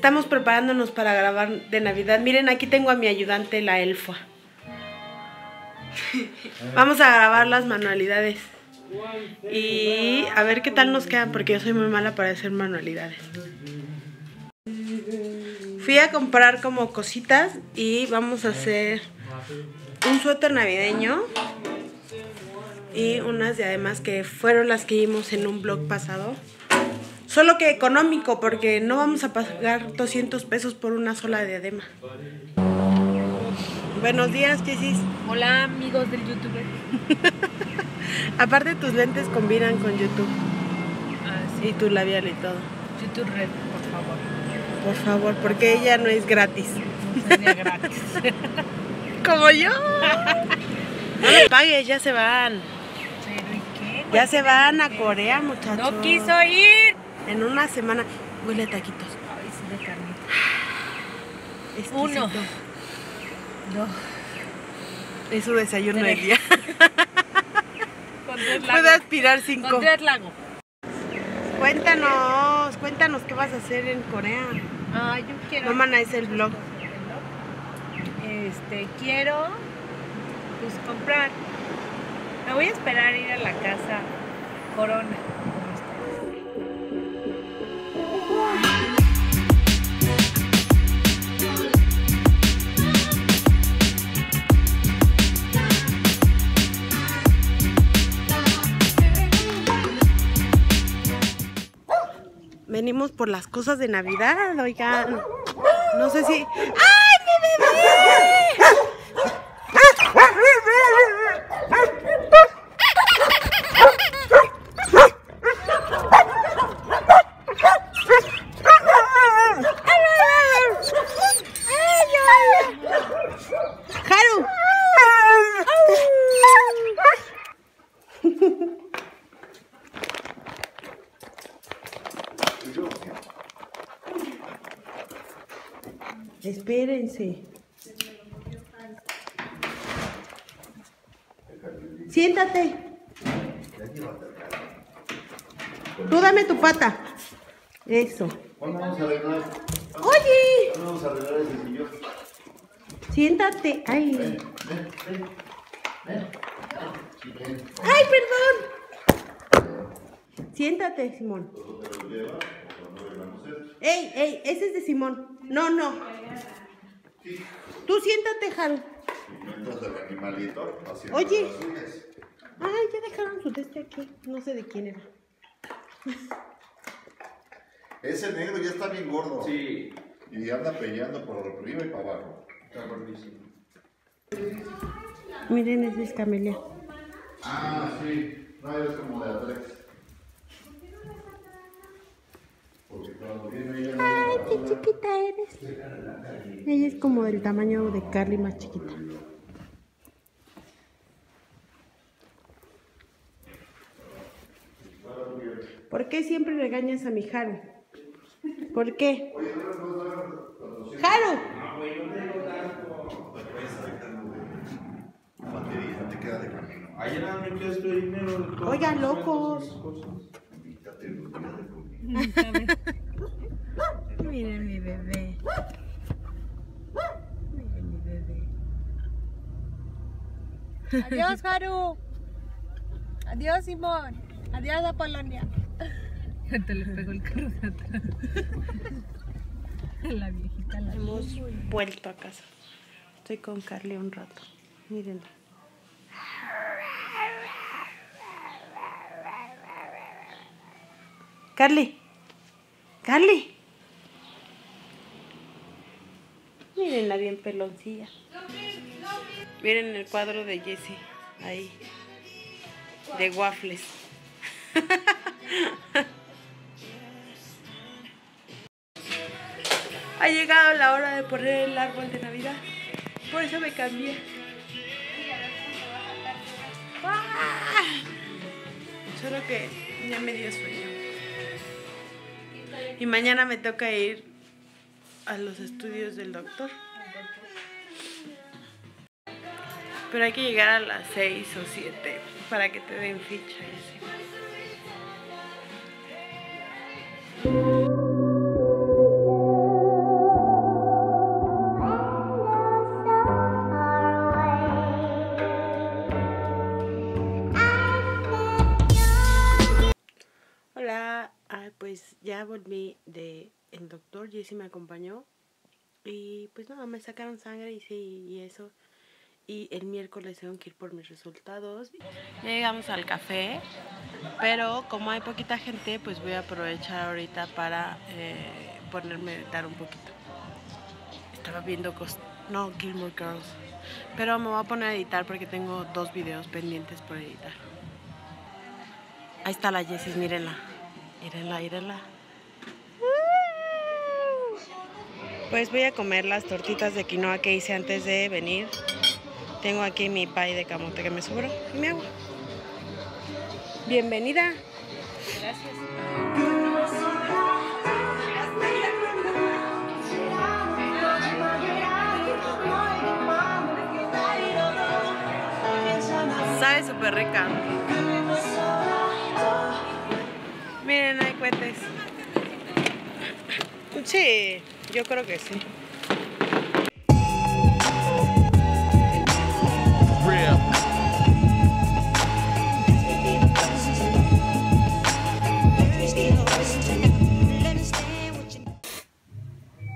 Estamos preparándonos para grabar de Navidad. Miren, aquí tengo a mi ayudante, la elfa. Vamos a grabar las manualidades. Y a ver qué tal nos quedan, porque yo soy muy mala para hacer manualidades. Fui a comprar como cositas y vamos a hacer un suéter navideño y unas diademas que fueron las que vimos en un vlog pasado. Solo que económico, porque no vamos a pagar 200 pesos por una sola diadema. Buenos días, Jessis. Hola, amigos del YouTube. Aparte, tus lentes combinan con YouTube. Ah, sí. Y tu labial y todo. YouTube Red, por favor. Por favor, porque ella no es gratis. No es gratis. Como yo. No lo pagues, ya se van. ¿Pero y qué? Ya se van a Corea, muchachos. No quiso ir. En una semana. Huele a taquitos. Ay, sí, de carnita. Exquisito. Uno. Dos. Es su desayuno del día. Puede aspirar 5. Con 3 lagos. Cuéntanos qué vas a hacer en Corea. Ah, yo quiero. Maman es el vlog. Quiero pues comprar. Me voy a esperar a ir a la casa Corona. Venimos por las cosas de Navidad, oigan. No sé si... ¡Ay, mi bebé! ¡Haru! Espérense. Siéntate. Tú dame tu pata. Eso. ¿Cuándo vamos a arreglar? ¡Oye! ¿Cuándo vamos a arreglar ese sillón? Siéntate. Ay. Ven. Ay, perdón. Siéntate, Simón. Ey, ese es de Simón. No. Tú siéntate, Haru. Oye. Ay, ya dejaron su teste aquí. No sé de quién era. Ese negro ya está bien gordo. Sí. Y anda peleando por arriba y para abajo. Está gordísimo. Miren, ese es Camelia. Ah, sí. No, es como de Atlex. Ay, qué chiquita eres. Ella es como del tamaño de Carly, más chiquita. ¿Por qué siempre regañas a mi Haru? ¿Por qué? ¡Haru! Oigan, locos. Miren mi bebé. Miren mi bebé. Adiós, Haru. Adiós, Simón. Adiós, Apolonia. Ya te le pegó el carro de atrás. La viejita la hemos vuelto a casa. Estoy con Carly un rato. Mírenla. Carly. Mírenla bien peloncilla. Miren el cuadro de Jessie, ahí, de waffles. Ha llegado la hora de poner el árbol de Navidad, por eso me cambié. Solo que ya me dio sueño. Y mañana me toca ir a los estudios del doctor. Pero hay que llegar a las 6 o 7 para que te den ficha. Y así. That Would Be de el doctor Jesse me acompañó. Y pues nada, me sacaron sangre y sí, y eso. Y el miércoles tengo que ir por mis resultados. Ya llegamos al café, pero como hay poquita gente, pues voy a aprovechar ahorita para ponerme a meditar un poquito. Estaba viendo Gilmore Girls, pero me voy a poner a editar porque tengo 2 videos pendientes por editar. Ahí está la Jessis, mírenla, mírenla, mírenla. Pues voy a comer las tortitas de quinoa que hice antes de venir. Tengo aquí mi pay de camote que me sobró y mi agua. Bienvenida. Gracias. Sabe súper rica. Miren, hay cohetes. Sí, yo creo que sí.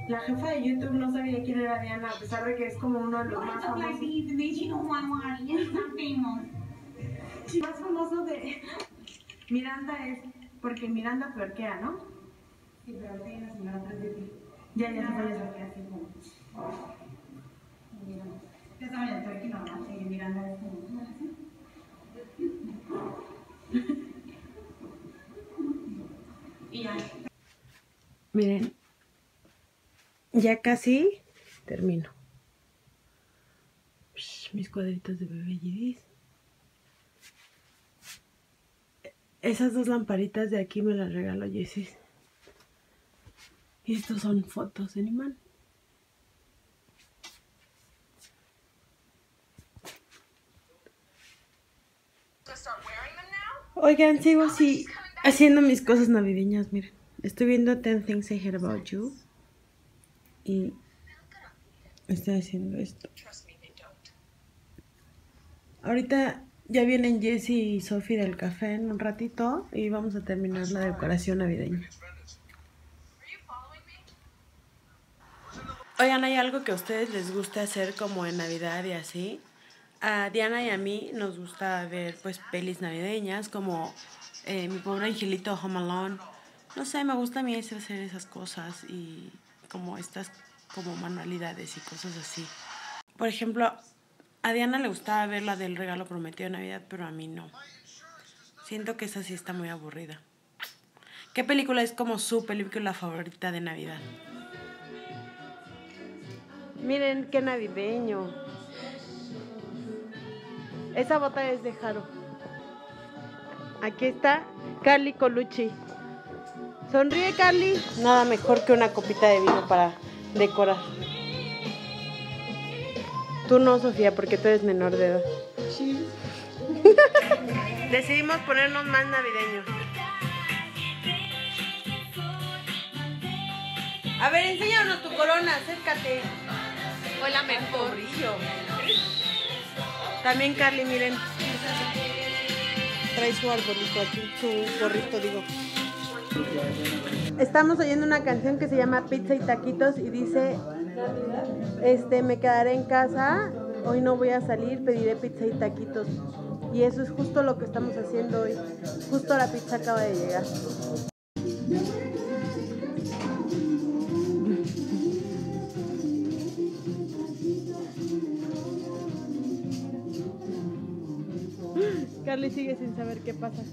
La jefa de YouTube no sabía quién era Diana, a pesar de que es como uno de los más famosos. El más famoso de Miranda es porque Miranda tuerquea, ¿no? Sí, pero ahorita hay una señora atrás de ti. Ya se puede tuerquear así como... Ya saben el tuerque normal, que Miranda es como... Y ya. Miren. Ya casi termino. Mis cuadritos de bebé GD. Esas 2 lamparitas de aquí me las regaló Jessie. Y estos son fotos en imán. Oigan, sigo así haciendo mis cosas navideñas, miren. Estoy viendo 10 Things I Heard About You. Y estoy haciendo esto. Ahorita ya vienen Jessie y Sophie del café en un ratito y vamos a terminar la decoración navideña. Oigan, hay algo que a ustedes les gusta hacer como en Navidad y así. A Diana y a mí nos gusta ver pues pelis navideñas como Mi Pobre Angelito, Home Alone. No sé, me gusta a mí hacer esas cosas y... como estas como manualidades y cosas así. Por ejemplo, a Diana le gustaba ver la del regalo prometido de Navidad, pero a mí no. Siento que esa sí está muy aburrida. ¿Qué película es como su película favorita de Navidad? Miren qué navideño. Esa bota es de Jaro. Aquí está Carly Colucci. Sonríe, Carly. Nada mejor que una copita de vino para decorar. Tú no, Sofía, porque tú eres menor de edad. Sí. Decidimos ponernos más navideños. A ver, enséñanos tu corona, acércate. Hola, mejor. También, Carly, miren. Trae su arbolito aquí, su gorrito, digo. Estamos oyendo una canción que se llama Pizza y Taquitos y dice me quedaré en casa, hoy no voy a salir, pediré pizza y taquitos. Y eso es justo lo que estamos haciendo hoy. Justo la pizza acaba de llegar. Carly sigue sin saber qué pasa.